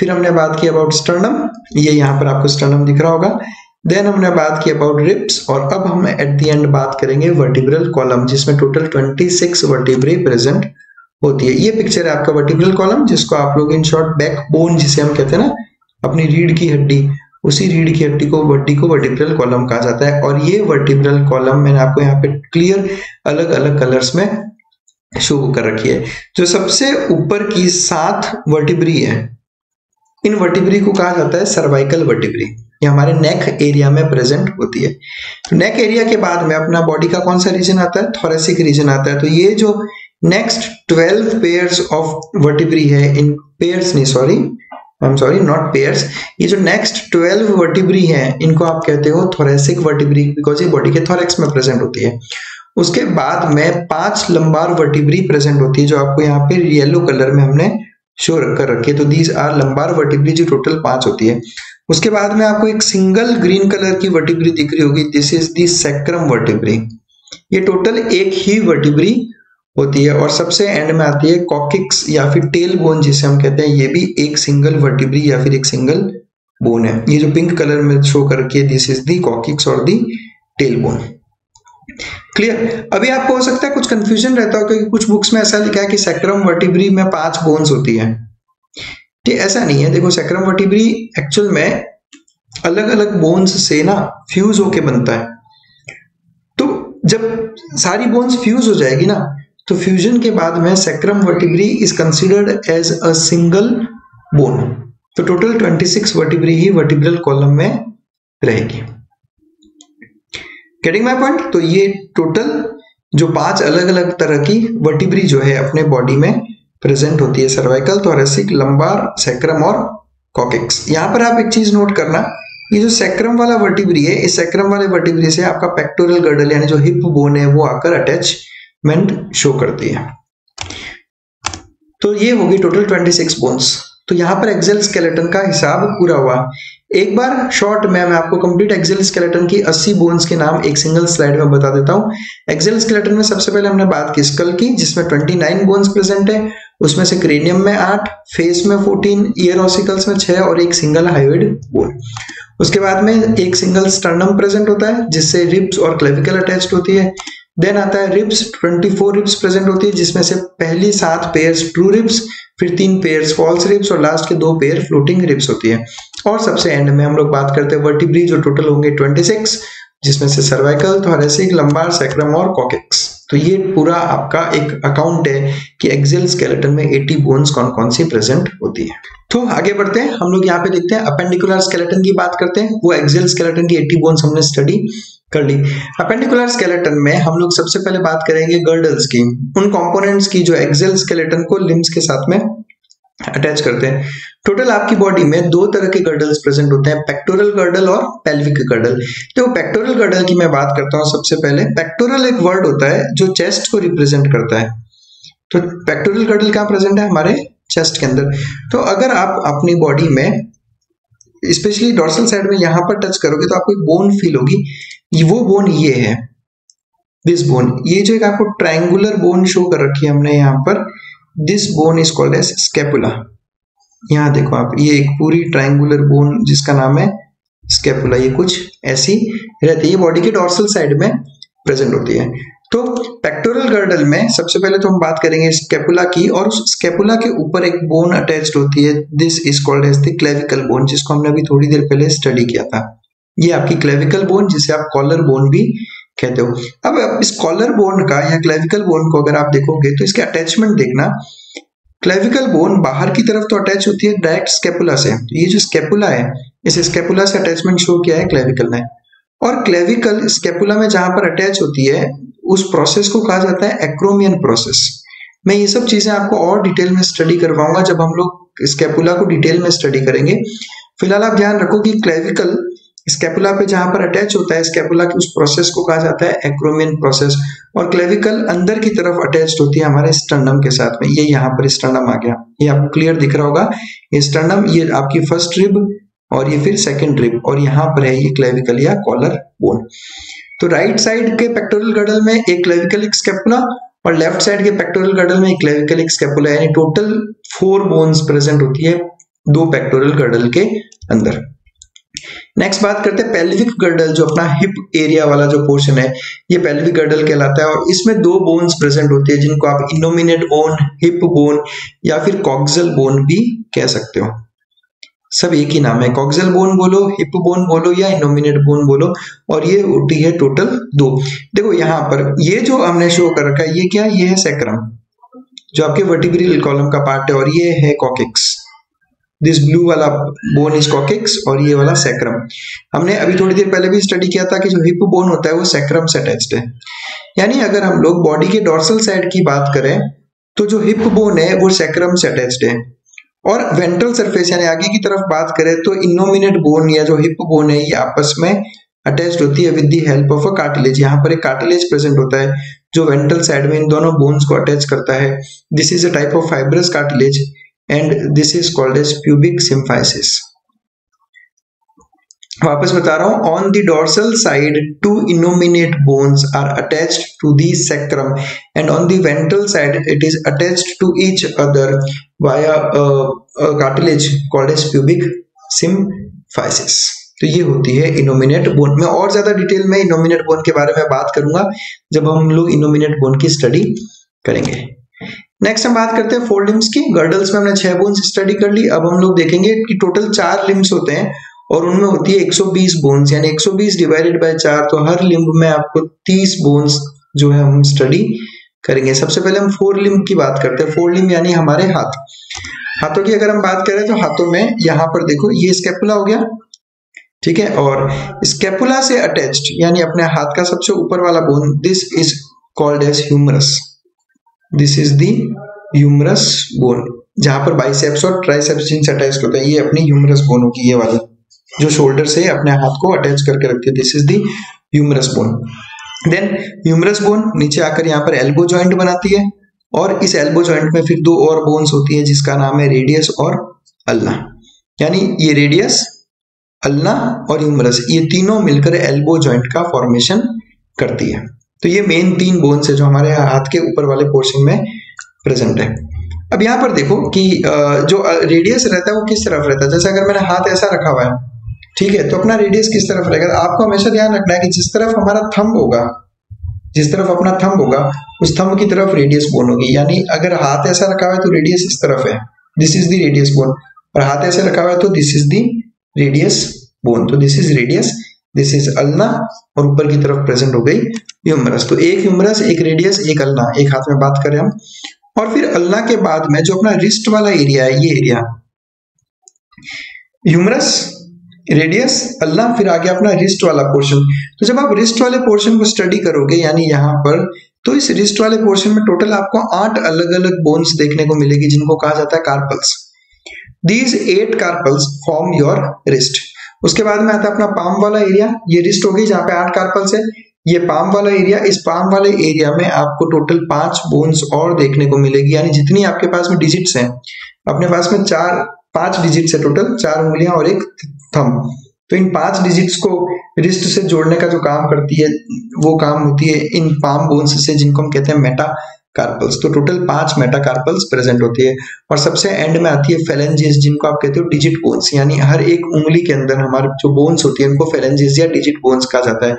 फिर हमने बात की अबाउट स्टर्नम, ये यहाँ पर आपको स्टर्नम दिख रहा होगा। देन हमने बात की अबाउट रिब्स और अब हम एट द एंड बात करेंगे वर्टिब्रल कॉलम, जिसमें टोटल छब्बीस वर्टिब्रे प्रेजेंट होती है। ये पिक्चर है आपका वर्टिब्रल कॉलम, जिसको आप लोग इन शॉर्ट बैकबोन जिसे हम कहते हैं ना, अपनी रीढ़ की हड्डी, उसी रीढ़ की हड्डी को हड्डी को वर्टिब्रल कॉलम कहा जाता है। और ये वर्टिब्रल कॉलम मैंने आपको यहाँ पे क्लियर अलग अलग कलर्स में शो कर रखी है। जो सबसे ऊपर की सात वर्टिब्री है, इन वर्टिब्री को कहा जाता है सर्वाइकल वर्टिब्री। ये हमारे नेक एरिया में प्रेजेंट होती है। तो नेक एरिया के बाद में अपना बॉडी का कौन सा रीजन आता है? थोरेसिक रीजन आता है। तो ये जो next twelve pairs of vertebrae है, इन पेयर्स नहीं sorry I'm sorry, not pairs. ये जो next ट्वेल्व वर्टिब्री हैं, इनको आप कहते हो थोरेसिक वर्टिब्री, बिकॉज ये बॉडी के थोरेक्स में प्रेजेंट होती है। उसके बाद में पांच लंबार वर्टिब्री प्रेजेंट होती है, जो आपको यहाँ पे येलो कलर में हमने शो कर रखी है। तो दीज आर लंबार वर्टिब्री, जो टोटल पांच होती है। उसके बाद में आपको एक सिंगल ग्रीन कलर की वर्टिब्री दिख रही होगी, this is the sacrum vertebrae. ये टोटल एक ही वर्टिब्री होती है। और सबसे एंड में आती है कॉक्सिक्स या फिर टेल बोन जिसे हम कहते हैं, ये भी एक सिंगल वर्टिब्री या फिर एक सिंगल बोन है। ये जो पिंक कलर में शो करके दिस इज दी कॉक्सिक्स और दी टेल बोन। क्लियर? अभी आपको हो सकता है कुछ कंफ्यूजन रहता हो, क्योंकि कुछ बुक्स में ऐसा लिखा है कि सैक्रम वर्टिब्री में पांच बोन्स होती है। ठीक, ऐसा नहीं है। देखो, सैक्रम वर्टिब्री एक्चुअल में अलग अलग बोन्स से ना फ्यूज होके बनता है। तो जब सारी बोन्स फ्यूज हो जाएगी ना, तो फ्यूजन के बाद में sacrum vertebrae is considered as a single bone. तो टोटल छब्बीस वर्टिब्री ही वर्टिब्रल कॉलम में रहेगी। Getting my point? तो ये टोटल जो पांच अलग अलग तरह की वर्टिब्री जो है अपने बॉडी में प्रेजेंट होती है, सर्वाइकल, थोरेसिक, लंबार, सैक्रम और कॉक्सिक्स। यहां पर आप एक चीज नोट करना, ये जो सैक्रम वाला वर्टिब्री है, इस सैक्रम वाले वर्टिब्री से आपका पेक्टोरल गर्डल यानी जो हिप बोन है वो आकर अटैच मेंट शो करती है। तो ये होगी टोटल छब्बीस बोन्स। तो यहाँ पर एक्सियल स्केलेटन का हिसाब पूरा हुआ। एक बार शॉर्ट में मैं आपको कंप्लीट एक्सियल स्केलेटन की अस्सी बोन्स के नाम एक सिंगल स्लाइड में बता देता हूँ। एक्सियल स्केलेटन में सबसे पहले हमने बात की स्कल की, जिसमें उनतीस बोन्स प्रेजेंट है। उसमें से क्रेनियम में आठ, फेस में फोर्टीन, ईयर ऑसिकल्स में छह और एक सिंगल हाइड बोन। उसके बाद में एक सिंगल स्टर्नम प्रेजेंट होता है, जिससे रिब्स और क्लेविकल अटैच होती है। देन आता है रिब्स, चौबीस रिब्स प्रेजेंट होती है, जिसमें से पहली सात पेयर्स ट्रू रिब्स, फिर तीन पेयर्स फॉल्स रिब्स और लास्ट के दो पेयर फ्लोटिंग रिब्स होती है। और सबसे एंड में हम लोग बात करते हैं वर्टिब्री, जो टोटल होंगे छब्बीस, जिसमें से सर्वाइकल, थोरेसिक, लंबार, सैक्रम और कॉक्सिक्स। तो ये पूरा आपका एक अकाउंट है कि एक्सियल स्केलेटन में अस्सी बोन्स कौन कौन सी प्रेजेंट होती है। तो आगे बढ़ते हैं, हम लोग यहाँ पे देखते हैं अपेंडिकुलर स्केलेटन की बात करते हैं। वो एक्सियल स्केलेटन की अस्सी बोन्स हमने स्टडी कर ली। अपेंडिकुलर स्केलेटन में हम लोग सबसे पहले बात करेंगे गर्डल्स की, उन कंपोनेंट्स की जो एक्सियल स्केलेटन को लिम्स के साथ में अटैच करते हैं। टोटल आपकी बॉडी में दो तरह के गर्डल्स प्रेजेंट होते हैं, पेक्टोरल गर्डल और पेल्विक गर्डल। तो पेक्टोरल गर्डल की मैं बात करता हूँ सबसे पहले। पेक्टोरल एक वर्ड होता है जो चेस्ट को रिप्रेजेंट करता है। तो पेक्टोरल गर्डल कहाँ प्रेजेंट है? हमारे चेस्ट के अंदर। तो अगर आप अपनी बॉडी में स्पेशली डॉर्सल साइड में यहाँ पर टच करोगे तो आपको एक बोन फील होगी। वो बोन ये है, दिस बोन। ये जो एक आपको ट्रायंगुलर बोन शो कर रखी है हमने यहाँ पर, this bone is called as scapula. यहाँ देखो आप, ये एक पूरी ट्रायंगुलर बोन जिसका नाम है स्कैपुला। ये कुछ ऐसी रहती है, ये बॉडी के डॉर्सल साइड में प्रेजेंट होती है। तो पेक्टोरल गर्डल में सबसे पहले तो हम बात करेंगे स्कैपुला की, और उस स्कैपुला के ऊपर एक बोन अटैच्ड होती है, this is called as the clavicle bone, जिसको हमने अभी थोड़ी देर पहले स्टडी किया था। ये आपकी क्लेविकल बोन, जिसे आप कॉलर बोन भी कहते हो। अब इस कॉलर बोन का या क्लेविकल बोन को अगर आप देखोगे तो इसके अटैचमेंट देखना। क्लेविकल बोन बाहर की तरफ तो अटैच होती है डायरेक्ट स्कैपुला से। ये जो स्कैपुला है, इस स्कैपुला से अटैचमेंट शो किया है क्लेविकल ने। और क्लेविकल स्कैपुला में जहां पर अटैच होती है, उस प्रोसेस को कहा जाता है एक्रोमियन प्रोसेस। मैं ये सब चीजें आपको और डिटेल में स्टडी करवाऊंगा जब हम लोग स्कैपुला को डिटेल में स्टडी करेंगे। फिलहाल आप ध्यान रखो कि क्लेविकल स्कैपुला पे जहां पर अटैच होता है, स्कैपुला के उस प्रोसेस को कहा जाता है एक्रोमियन प्रोसेस। और क्लेविकल अंदर की तरफ अटैच्ड होती है हमारे स्टर्नम के साथ में। ये यहाँ पर स्टर्नम आ गया, ये आपको क्लियर दिख रहा होगा। ये स्टर्नम, ये आपकी फर्स्ट रिब और ये फिर सेकंड रिब, और यहाँ पर है ये क्लेविकल या कॉलर बोन। तो राइट साइड के पेक्टोरल गर्डल में एक क्लेविकल, एक स्कैपुला, और लेफ्ट साइड के पेक्टोरल गर्डल में एक क्लेविकल, एक स्कैपुला, यानी टोटल फोर बोन्स प्रेजेंट होती है दो पेक्टोरल गर्डल के अंदर। नेक्स्ट बात करते हैं पेल्विक गर्डल, जो अपना हिप एरिया वाला जो पोर्शन है ये पेल्विक गर्डल कहलाता है और इसमें दो बोन्स प्रेजेंट होती है जिनको आप इनोमिनेट बोन, हिप बोन या फिर कॉक्सियल बोन भी कह सकते हो, सब एक ही नाम है। कॉक्सियल बोन बोलो, हिप बोन बोलो या इनोमिनेट बोन बोलो, और ये होती है टोटल दो। देखो यहाँ पर ये जो हमने शो कर रखा है ये क्या, ये है सैक्रम जो आपके वर्टिब्रल कॉलम का पार्ट है और ये है कॉक्सिक्स। दिस ब्लू वाला बोन इज कॉक्सिक्स और ये वाला सैक्रम। हमने अभी थोड़ी देर पहले भी स्टडी किया था कि जो हिप बोन होता है वो सैक्रम से अटैच्ड है। यानी अगर हम लोग बॉडी के डॉर्सल साइड की बात करें तो जो हिप बोन है वो सैक्रम से अटैच्ड है, और वेंट्रल सरफेस यानी आगे की तरफ बात करें तो इनोमिनेट बोन या जो हिप बोन है ये आपस में अटैच्ड होती है with the help of a cartilage. यहाँ पर एक कार्टिलेज प्रेजेंट होता है जो वेंट्रल साइड में इन दोनों बोन्स को अटैच करता है। This is a type of fibrous cartilage and this is called as pubic symphysis. वापस बता रहा हूं, on the dorsal side two innominate bones are attached to the sacrum and on the ventral side it is attached to each other via cartilage called as pubic symphysis. तो ये होती है innominate bone. मैं और ज्यादा detail में innominate bone के बारे में बात करूंगा जब हम लोग इनोमिनेट बोन की स्टडी करेंगे। नेक्स्ट हम बात करते हैं फोर लिम्स की। गर्डल्स में हमने छह बोन्स स्टडी कर ली, अब हम लोग देखेंगे कि टोटल चार लिम्स होते हैं और उनमें होती है एक सौ बीस बोन्स, यानी एक सौ बीस डिवाइडेड बाय चार, तो हर लिम्ब में आपको तीस बोन्स जो है हम स्टडी करेंगे। सबसे पहले हम फोर लिम्ब की बात करते हैं। फोर लिम्ब यानी हमारे हाथ। हाथों की अगर हम बात करें तो हाथों में यहाँ पर देखो ये स्कैपुला हो गया, ठीक है, और स्कैपुला से अटैच्ड यानी अपने हाथ का सबसे ऊपर वाला bone, this is called as humerus. This is the humerus bone, जहां पर बाइसेप्स और ट्राइसेप्स जिनसे अटैच होता है ये अपनी ह्यूमरस बोन होगी, ये वाली जो शोल्डर से अपने हाथ को अटैच करके रखती है, this is the humerus bone. Then humerus bone नीचे आकर यहाँ पर एल्बो जॉइंट बनाती है और इस एल्बो जॉइंट में फिर दो और बोन्स होती है जिसका नाम है रेडियस और अल्ना, यानी ये रेडियस, अल्ना और ह्यूमरस ये तीनों मिलकर एल्बो जॉइंट का फॉर्मेशन करती है। तो ये मेन तीन बोन्स है जो हमारे हाथ के ऊपर वाले पोर्शन में प्रेजेंट है। अब यहाँ पर देखो कि जो रेडियस रहता है वो किस तरफ रहता है। जैसे अगर मैंने हाथ ऐसा रखा हुआ है, ठीक है, तो अपना रेडियस किस तरफ रहेगा। आपको हमेशा ध्यान रखना है कि जिस तरफ हमारा थंब होगा, जिस तरफ अपना थंब होगा उस थंब की तरफ रेडियस बोन होगी। यानी अगर हाथ ऐसा रखा हुआ है तो रेडियस इस तरफ है, this is the radius bone, और हाथ ऐसे रखा हुआ है तो this is the radius bone. तो this is radius, this is ulna और ऊपर की तरफ प्रेजेंट हो गई ह्यूमरस। तो एक ह्यूमरस, एक रेडियस, एक अल्ना, एक हाथ में बात करें हम। और फिर अल्ना के बाद में जो अपना रिस्ट वाला एरिया है, ये एरिया ह्यूमरस, रेडियस, अल्ना, फिर आगे अपना रिस्ट वाला पोर्शन। तो जब आप रिस्ट वाले पोर्शन को स्टडी करोगे यानी यहाँ पर, तो इस रिस्ट वाले पोर्शन में टोटल आपको आठ अलग अलग बोन्स देखने को मिलेगी जिनको कहा जाता है carpals. These eight carpals form your wrist. उसके बाद में आता है अपना पाम वाला एरिया, ये रिस्ट हो गई जहाँ पे आठ कार्पल्स है, ये पाम वाला एरिया। इस पाम वाले एरिया में आपको टोटल पांच बोन्स और देखने को मिलेगी, यानी जितनी आपके पास में डिजिट्स हैं, अपने पास में चार पांच डिजिट्स है टोटल, चार उंगलियां और एक थंब। तो इन पांच डिजिट्स को रिस्ट से जोड़ने का जो काम करती है वो काम होती है इन पाम बोन्स से, जिनको हम कहते हैं मेटा कार्पल्स। तो टोटल पांच मेटाकार्पल्स प्रेजेंट होती है। और सबसे एंड में आती है फेलेंजेस, जिनको आप कहते हो डिजिट बोन्स, यानी हर एक उंगली के अंदर हमारे जो बोन्स होती है उनको फेलेंजेस या डिजिट बोन्स कहा जाता है।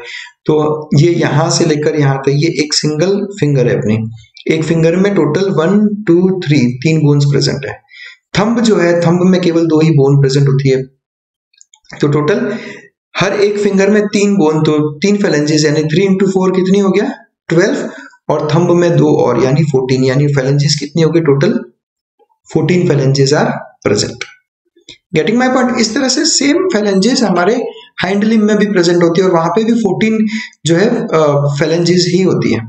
तो ये यहाँ से लेकर यहाँ तक ये एक सिंगल फिंगर है अपनी, एक फिंगर में टोटल वन टू थ्री तीन बोन्स प्रेजेंट है। थंब जो है, थंब में केवल दो ही बोन प्रेजेंट होती है। तो टोटल हर एक फिंगर में तीन बोन, तो तीन फेलेंजेस यानी थ्री इंटू फोर कितनी हो गया, ट्वेल्व, और थंब में दो और यानी फोर्टीन, यानी फेलेंजेस कितनी होगी total, fourteen phalanges are present. Getting my point. इस तरह से सेम फेलेंजेस हमारे हाइंड लिम्ब में भी प्रेजेंट होती है और वहां पे भी फोर्टीन जो है फेलेंजेस ही होती है,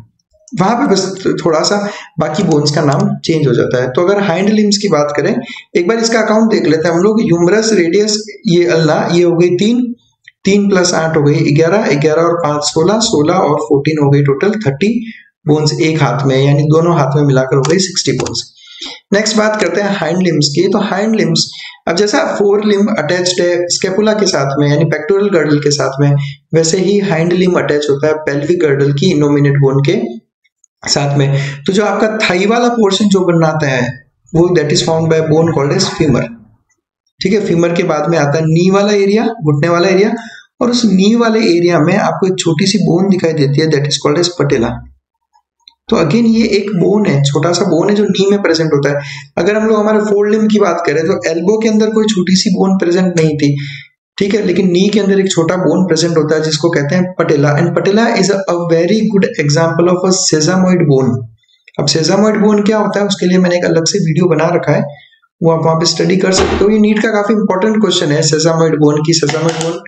वहां पे बस थोड़ा सा बाकी बोन्स का नाम चेंज हो जाता है। तो अगर हाइंड लिम्ब्स की बात करें, एक बार इसका अकाउंट देख लेते हैं हम लोग। ह्यूमरस, रेडियस, ये अल्ला, ये हो गई तीन, तीन प्लस आठ हो गई ग्यारह, ग्यारह और पांच सोलह, सोलह और फोर्टीन हो गई टोटल थर्टी बोन्स एक हाथ में, यानी दोनों हाथ में मिलाकर हो गई साठ बोन्स। नेक्स्ट बात करते हैं हाइंड लिम्स की। तो हाइंड लिम्स, अब जैसा फोर लिम्ब अटैच्ड है स्कैपुला के साथ में यानी पेक्टोरल गर्डल के साथ में, वैसे ही हाइंड लिम्ब अटैच होता है पेल्विक गर्डल की इनोमिनेट बोन के साथ में। तो जो आपका थाई वाला पोर्शन जो बनाता है वो that is found by bone called as femur. ठीक है। फीमर के बाद में आता है नी वाला एरिया, घुटने वाला एरिया, और उस नी वाले एरिया में आपको एक छोटी सी बोन दिखाई देती है, that is called as patella. तो अगेन ये एक बोन है, छोटा सा बोन है जो नी में प्रेजेंट होता है। अगर हम लोग हमारे फोर लिम्ब की बात करें तो एल्बो के अंदर कोई छोटी सी बोन प्रेजेंट नहीं थी, ठीक है, लेकिन नी के अंदर एक छोटा बोन प्रेजेंट होता है जिसको कहते हैं patella. And patella is a very good example of a sesamoid bone. अब सेसामॉइड बोन क्या होता है उसके लिए मैंने एक अलग से वीडियो बना रखा है, वो आप वहां पे स्टडी कर सकते हो। ये नीट का काफी इंपॉर्टेंट क्वेश्चन है, सेसामॉइड बोन की सेसामॉइड बोन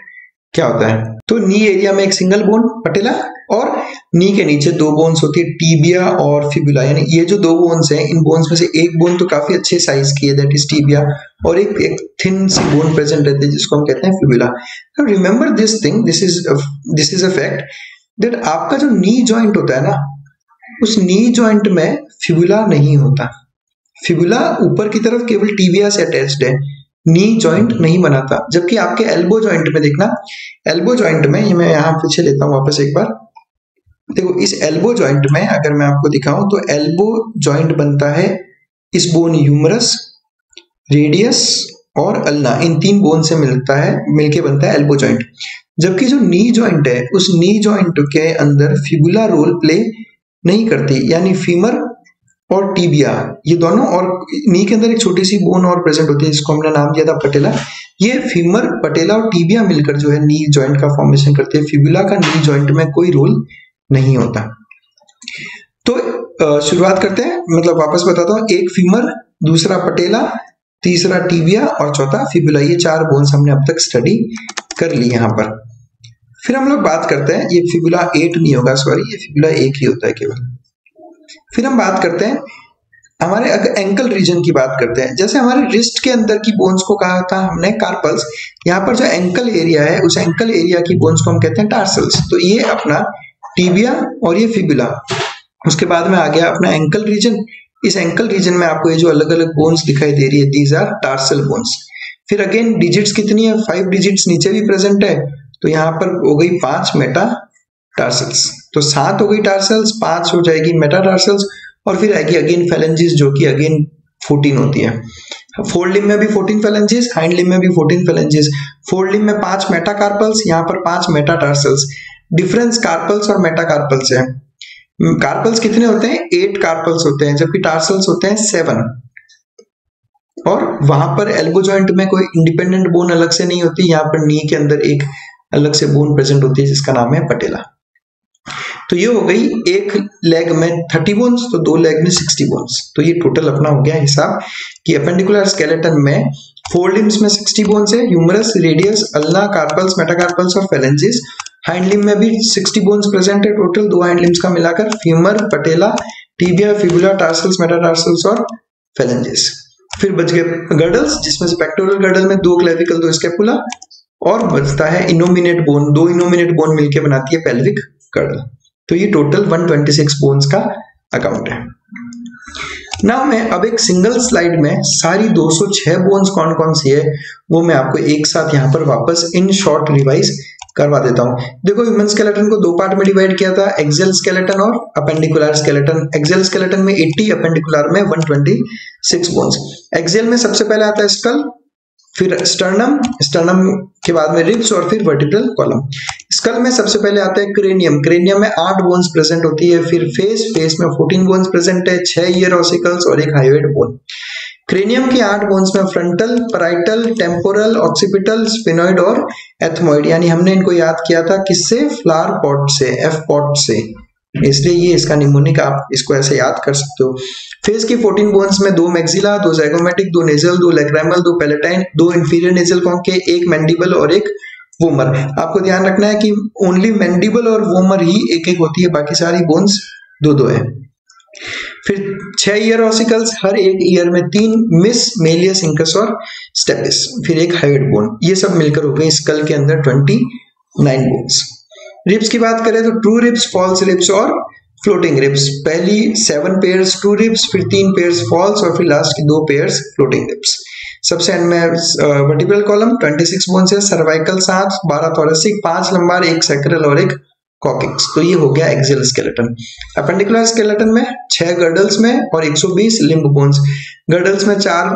क्या होता है। तो नी एरिया में एक सिंगल बोन पटेला, और नी के नीचे दो बोन्स होती है, टीबिया और फिबुला। यानी ये जो दो बोन्स हैं, इन बोन्स में से एक बोन तो काफी अच्छे साइज की है, दैट इज टीबिया, और एक एक थिन सी बोन प्रेजेंट रहती है जिसको हम कहते हैं फिबुला। तो remember this thing, this is this is a fact that आपका जो नी ज्वाइंट होता है ना, उस नी ज्वाइंट में फिबुला नहीं होता। फिबुला ऊपर की तरफ केवल टीबिया से अटैच्ड है, नी जॉइंट नहीं बनाता। जबकि आपके एल्बो जॉइंट में देखना, एल्बो जॉइंट में, ये मैं यहाँ पीछे लेता हूँ वापस एक बार, देखो इस एल्बो जॉइंट में अगर मैं आपको दिखाऊं तो एल्बो जॉइंट बनता है इस बोन ह्यूमरस, रेडियस और अल्ना, इन तीन बोन से मिलता है, मिलके बनता है एल्बो जॉइंट। जबकि जो नी जॉइंट है उस नी जॉइंट के अंदर फिबुला रोल प्ले नहीं करती, यानी फीमर और टीबिया ये दोनों, और नी के अंदर एक छोटी सी बोन और प्रेजेंट होती है जिसको हमने नाम दिया था पटेला। ये फीमर, पटेला और टीबिया मिलकर जो है नी जॉइंट का फॉर्मेशन करते हैं, फिबुला का नी जॉइंट में कोई रोल नहीं होता। तो शुरुआत करते हैं, मतलब वापस बताता हूँ, एक फीमर, दूसरा पटेला, तीसरा टीबिया और चौथा फिबुला। ये चार बोन्स हमने अब तक स्टडी कर ली। यहाँ पर फिर हम लोग बात करते हैं, ये फिबुला एट नहीं होगा, सॉरी ये फिबुला एक ही होता है केवल। फिर हम बात करते हैं हमारे अगर एंकल रीजन की बात करते हैं, जैसे हमारे रिस्ट के अंदर की बोन्स को कहा था हमने कार्पल्स, यहाँ पर जो एंकल एरिया है उस एंकल एरिया की बोन्स को हम कहते हैं टार्सल्स। तो ये अपना टीबिया और ये फिबुला, उसके बाद में आ गया अपना एंकल रीजन। इस एंकल रीजन में आपको ये जो अलग अलग बोन्स दिखाई दे रही है, दीज आर टार्सल बोन्स। फिर अगेन डिजिट्स कितनी है, फाइव डिजिट्स नीचे भी प्रेजेंट है, तो यहाँ पर हो गई पांच मेटा टार्सल्स, तो सात हो गई टार्सल्स, पांच हो जाएगी मेटाटार्सल्स, और फिर आएगी अगेन फैलेंजिस जो कि अगेन फोर्टीन होती है। फोर लिम्ब में भी फोर्टीन फैलेंजिस, हाइंड लिम्ब में भी फोर्टीन फैलेंजिस। फोर लिम्ब में पांच मेटाकार्पल्स, यहाँ पर पांच मेटाटार्सल्स। डिफरेंस कार्पल्स और मेटाकार्पल्स है। कार्पल्स कितने होते हैं, एट कार्पल्स होते हैं, जबकि टार्सल्स होते हैं सेवन। और वहां पर एल्बो जॉइंट में कोई इंडिपेंडेंट बोन अलग से नहीं होती, यहाँ पर नी के अंदर एक अलग से बोन प्रेजेंट होती है जिसका नाम है पटेला। तो ये हो गई एक लेग में थर्टी बोन्स, तो दो लेग में सिक्सटी बोन्स। तो ये टोटल अपना हो गया हिसाब कि अपेंडिकुलर स्केलेटन में फोर लिम्स में सिक्सटी बोन्स है, humerus, radius, ulna, carpals, metacarpals और फैलेंजिस। हाइंड लिम्ब में भी सिक्सटी बोन्स प्रेजेंट है टोटल, दो हाइंड लिम्स का मिलाकर, femur, patella, tibia, fibula, tarsals, metatarsals और फैलेंजिस। फिर बच गए गर्डल्स, जिसमें से पेक्टोरल गर्डल में दो क्लेविकल, दो स्कैपुला, और बचता है इनोमिनेट बोन, दो इनोमिनेट बोन मिलकर बनाती है पेल्विक गर्डल। तो ये टोटल एक सौ छब्बीस बोन्स का अकाउंट है। नाउ मैं अब एक सिंगल स्लाइड में सारी दो सौ छह बोन्स कौन कौन सी है वो मैं आपको एक साथ यहाँ पर वापस इन शॉर्ट रिवाइज करवा देता हूँ। देखो ह्यूमन स्केलेटन को दो पार्ट में डिवाइड किया था, एक्सियल स्केलेटन और अपेंडिकुलर स्केलेटन। एक्सियल स्केलेटन में अस्सी, अपेंडिकुलर में एक सौ छब्बीस बोन्स। एक्सियल में सबसे पहले आता है स्कल, फिर स्टर्नम, स्टर्नम के बाद में रिब्स और फिर वर्टिब्रल कॉलम। स्कल में सबसे पहले आता है क्रेनियम, क्रेनियम में आठ बोन्स प्रेजेंट होती है, फिर फेस, फेस में चौदह बोन्स प्रेजेंट है, छह ईयर ऑसिकल्स और एक हाइवेड बोन। क्रेनियम की आठ बोन्स में frontal, parietal, temporal, occipital, sphenoid और एथमोइड, यानी हमने इनको याद किया था किससे, फ्लावर पॉट से, एफ पॉट से, इसलिए ये इसका निमोनिक, आप इसको ऐसे याद कर सकते हो। फेस की चौदह बोन्स में दो मैक्सिला, दो ज़ाइगोमेटिक, दो नेजल, दो लैक्रैमल, दो पैलेटाइन, दो इंफीरियर नेजल कॉन्केव, एक मैंडिबल और एक वोमर। आपको ध्यान रखना है कि ओनली मैंडिबल और वोमर ही एक एक होती है, बाकी सारी बोन्स दो दो है। फिर छह ईयर ऑसिकल्स, हर एक ईयर में तीन, मिस, मेलियस, इंकस और स्टेपिस, फिर एक हाइड बोन। ये सब मिलकर हो गए स्कल के अंदर ट्वेंटी नाइन बोन्स। रिब्स की बात करें तो ट्रू रिब्स, फॉल्स रिब्स और फ्लोटिंग रिब्स। पहली सेवन पेयर्स ट्रू रिब्स, फिर तीन पेयर्स फॉल्स और फिर लास्ट की दो पेयर्स फ्लोटिंग रिब्स। सबसे एंड में वर्टिब्रल कॉलम, छब्बीस बोन्स है, सर्वाइकल सात, बारह थोरसिक, पांच लंबार, एक सैक्रल और एक कॉक्सिक्स। तो ये हो गया एक्सियल स्केलेटन। अपेंडिकुलर स्केलेटन में छह गर्डल्स में और एक सौ बीस लिम्ब बोन्स। गर्डल्स में चार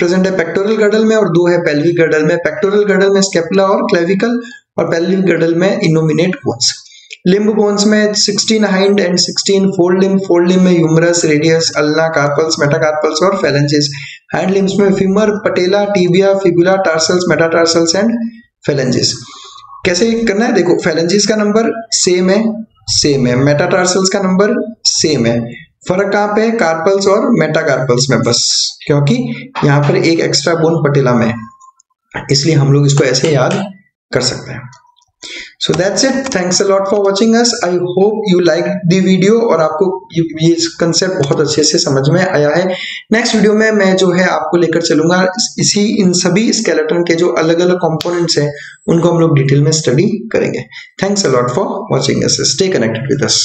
प्रेजेंट है पेक्टोरल गर्डल में और दो है पेल्विक गर्डल में। पेक्टोरल गर्डल में स्केपुला और क्लेविकल और पेल्विक गर्डल में इनोमिनेट बोन्स। लिम्ब बोन्स में sixteen hind and sixteen fold limb, fold limb में humerus, radius, ulna, carpals, metacarpals और फेलेंजेस। हैंड लिम्ब्स में femur, patella, tibia, fibula, tarsals, metatarsals and phalanges. कैसे करना है देखो, फेलेंजेस का नंबर सेम है सेम है मेटाटार्सल्स का नंबर सेम है, फर्क कहाँ पे है? कार्पल्स और मेटाकार्पल्स में बस, क्योंकि यहाँ पर एक एक्स्ट्रा बोन पटेला में है, इसलिए हम लोग इसको ऐसे याद कर सकते हैं। So that's it. Thanks a lot for watching us. I hope you liked the video और आपको ये कंसेप्ट बहुत अच्छे से समझ में आया है। नेक्स्ट वीडियो में मैं जो है आपको लेकर चलूंगा इसी इन सभी स्केलेटन के जो अलग अलग कंपोनेंट्स हैं उनको हम लोग डिटेल में स्टडी करेंगे। Thanks a lot for watching us. Stay connected with us.